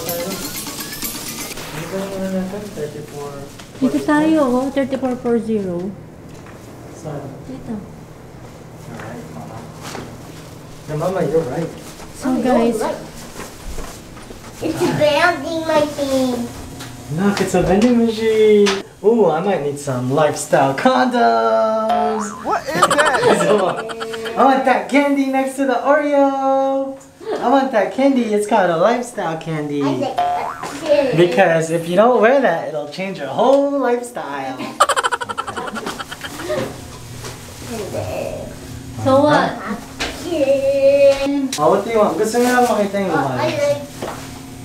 34. Dito tayo, 34.40. Saan? Dito. Alright, mama. Yeah, mama, you're right. So oh, guys. Right. It's a vending machine. Look, it's a vending machine. Ooh, I might need some lifestyle condoms. What is that? I want that candy next to the Oreo. I want that candy. It's called a lifestyle candy. Because if you don't wear that, it'll change your whole lifestyle. So what? Oh, what do you want? Good thing I want anything you want. I like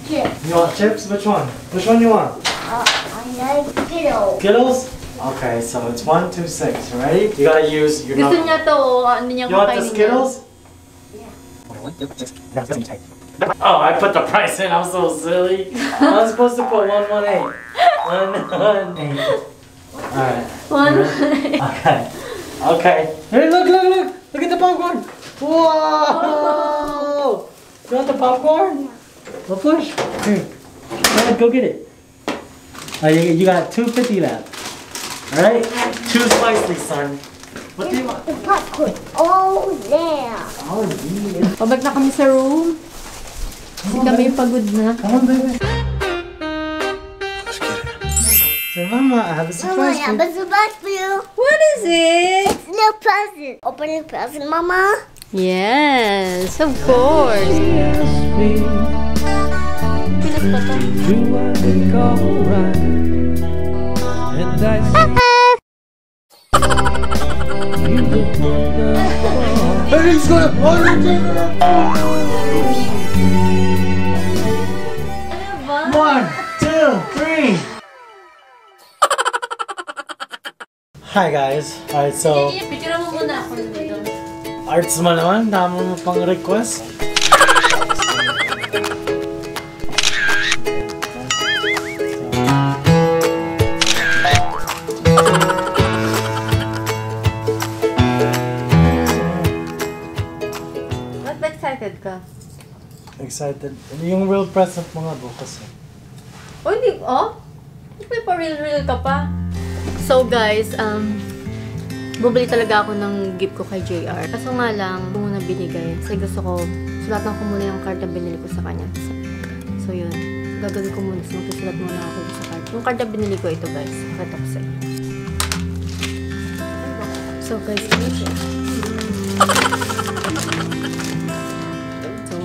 chips. You want chips? Which one? Which one you want? I like Skittles. Skittles? Okay, so it's 1, 2, 6, right? You gotta use your number. You want the Skittles? Yeah. Oh, I put the price in. I'm so silly. I was supposed to put 118. 118. Alright. 118. Okay. Okay. Hey, look, look, look. Look at the popcorn. Whoa! You want the popcorn? Well, push. Here. Go get it. Oh, you got 250 left. Alright? Choose wisely, son. What do you want? The popcorn. Oh, there. Oh, yeah. Pabalik na kami sa room. Kasi kami pagod na. Come on, baby. Let's get it. So, Mama, I have a surprise for you. Mama, I have a surprise for you. What is it? It's a present. Open the present, Mama. Yes, of course. Everything's gonna fall. 1, 2, 3. Hi guys. Alright, so arts mo naman, dami mo pang request. Ba't ba excited ka? Excited. Yung real present mo nga bukas eh. Oh, hindi, oh? May pa-real-real ka pa. So guys, bubili talaga ako ng gift ko kay JR. Kaso nga lang, ako muna binigay. Kasi gusto ko, sulatan ko muna yung card na binili ko sa kanya. So yun, gagawin ko muna. So magsusulat muna ako sa card. Yung card na binili ko ito guys, pakita ko sa inyo. So guys, ito siya. So,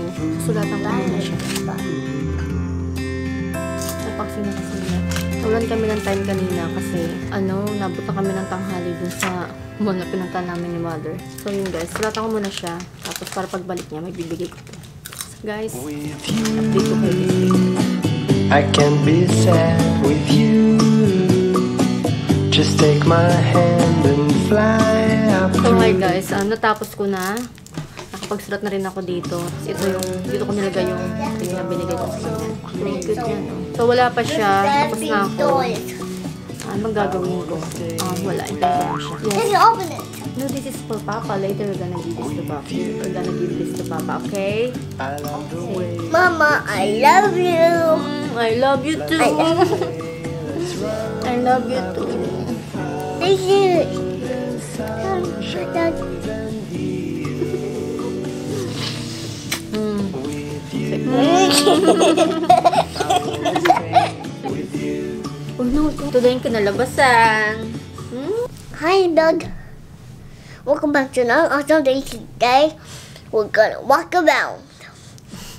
sulatan ko muna siya. Tulan kami ng time kanina kasi ano, nabuta kami ng tanghali dun sa mall na pinunta namin ni mother. So yun guys, sulatan ko muna siya. Tapos para pagbalik niya, may bibigay ko. So guys, update ko kayo this week. I can be sad with you. Just take my hand and fly up. So hi guys, natapos ko na. Nakapagsulat na rin ako dito. Ito yung, dito ko nilagay yung binigay ko sa kanya. Nakikot niya no. So, wala pa siya. Tapos na ako. Anong gagawin ko? Wala. Ito lang siya. Yes. No, this is for Papa. Later, we're gonna give this to Papa. We're gonna give this to Papa, okay? Okay. Mama, I love you! I love you too! I love you too! Thank you! Oh no, ito na yung kinalabasan. Hi Doug! Welcome back to another awesome day. Today, we're gonna walk around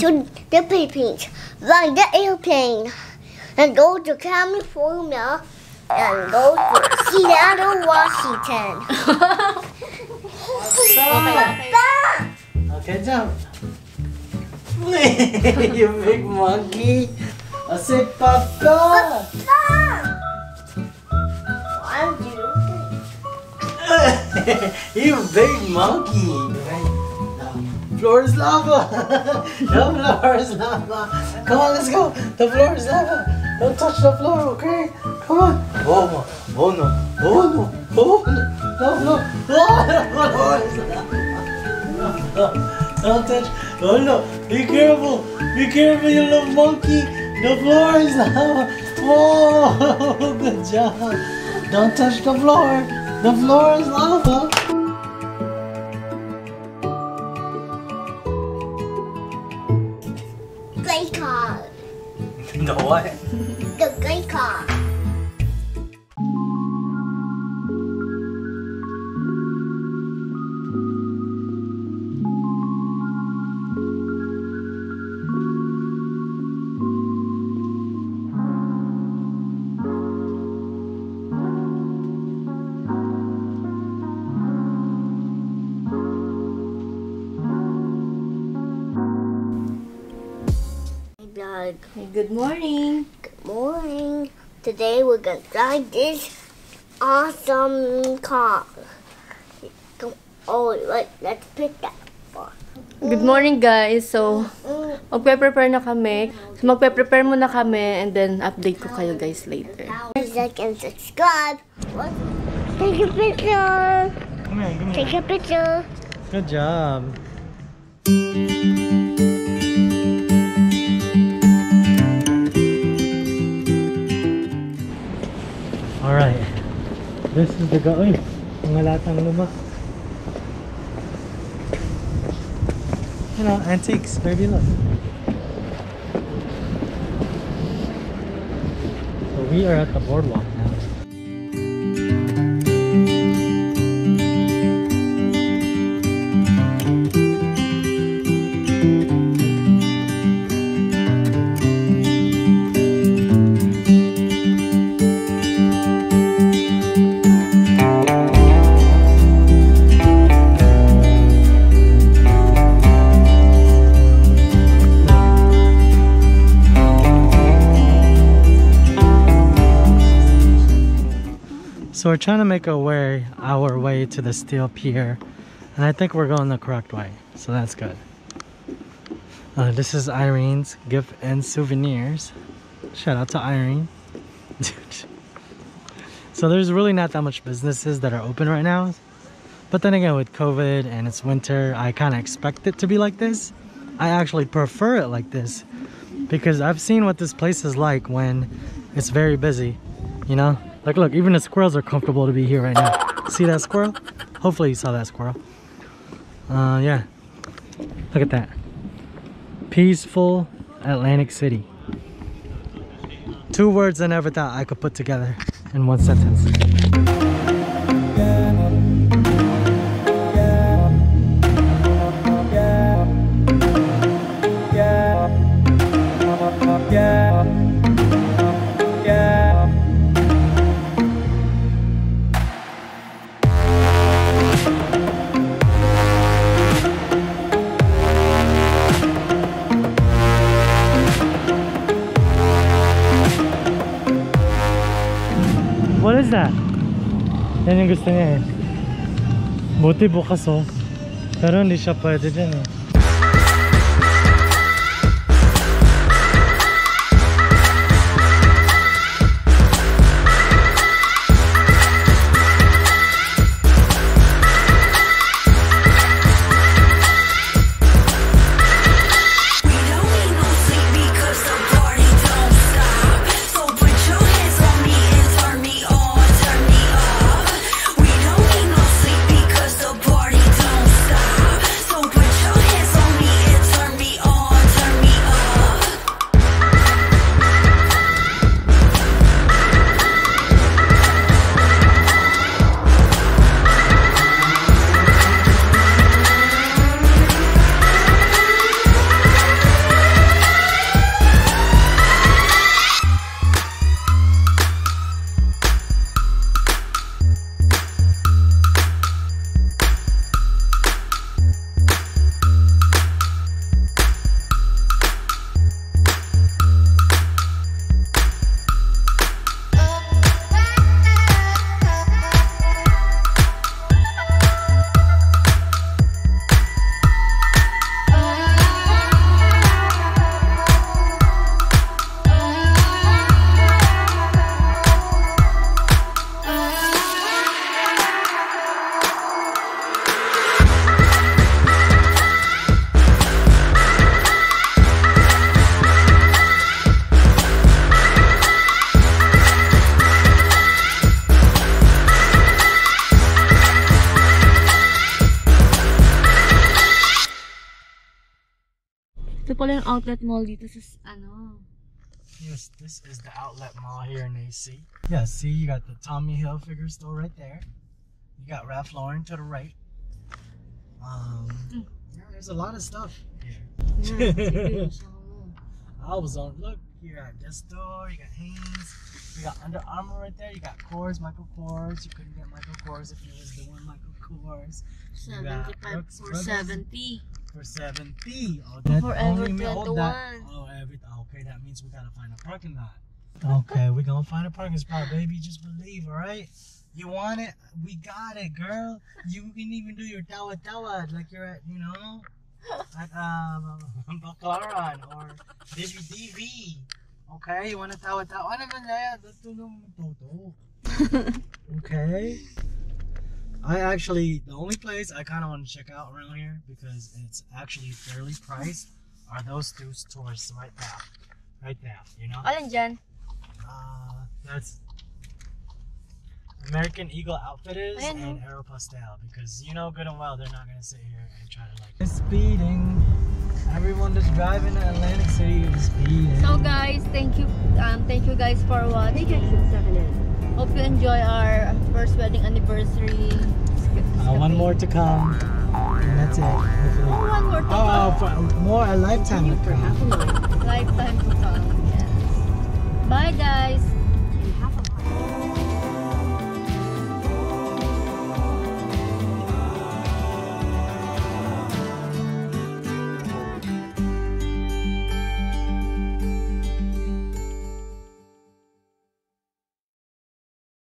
to the Philippines, ride the airplane, and go to California, and go to Seattle, Washington. Okay, jump! You big monkey! I said, Papa! Papa! Why do you do that? You big monkey! The floor is lava! The floor is lava! Come on, let's go! The floor is lava! Don't touch the floor, okay? Come on! Oh, oh no! Oh no! Oh no! No, no! Oh no! Don't touch! Oh no! Be careful! Be careful, you little monkey! The floor is up. Whoa, good job. Don't touch the floor. The floor is lava. Gray car. The what? The gray car. Doug. Good morning. Good morning. Today we're gonna drive this awesome car. Oh, let's pick that one. Good morning, guys. So, magpe-prepare na kami. So, magpe-prepare muna kami and then update ko kayo guys later. Like and subscribe. Take a picture. Come here, come here. Take a picture. Good job. Alright, this is the go. Uy, mga latang luma. You know, antiques, baby, look. So we are at the boardwalk now. So we're trying to make our way to the steel pier, and I think we're going the correct way, so that's good. This is Irene's gift and souvenirs. Shout out to Irene. So there's really not that much businesses that are open right now, but then again, with COVID and it's winter, I kind of expect it to be like this. I actually prefer it like this because I've seen what this place is like when it's very busy, you know? Like, look, even the squirrels are comfortable to be here right now. See that squirrel? Hopefully you saw that squirrel. Yeah. Look at that. Peaceful Atlantic City. Two words I never thought I could put together in one sentence. What is that? Yan yung gusto niya eh. Buti bukas oh. Pero hindi siya pwede dyan eh. Ito pala yung outlet mall dito sa ano. Yes, this is the outlet mall here in AC. Yeah, see, you got the Tommy Hilfiger store right there. You got Ralph Lauren to the right. Yeah, there's a lot of stuff here. Yeah, I was on, look, you got this store, you got Hanes, you got Under Armour right there, you got Coors, Michael Kors. You couldn't get Michael Kors if you was doing Michael Kors. 75 for 70. For 70. Oh, that forever only 21. Oh, that, okay, that means we gotta find a parking lot. Okay, we're gonna find a parking spot, baby. Just believe, alright? You want it? We got it, girl. You can even do your tawa-tawa like you're at, you know, at Baclaran or DV. Okay, you want to tawa-tawa? Ano ba na yan? Okay. I actually, the only place I kind of want to check out around here because it's actually fairly priced are those two stores right now. Right now, you know? Alin dyan? That's American Eagle Outfitters and Aeropostale, because you know good and well they're not going to sit here and try to like... Speeding. Everyone that's driving to Atlantic City is speeding. So guys, thank you guys for watching. Hope you enjoy our first wedding anniversary. One more to come. And that's it. Oh, one more to come. For more, a lifetime to come. Lifetime to come, yes. Bye guys.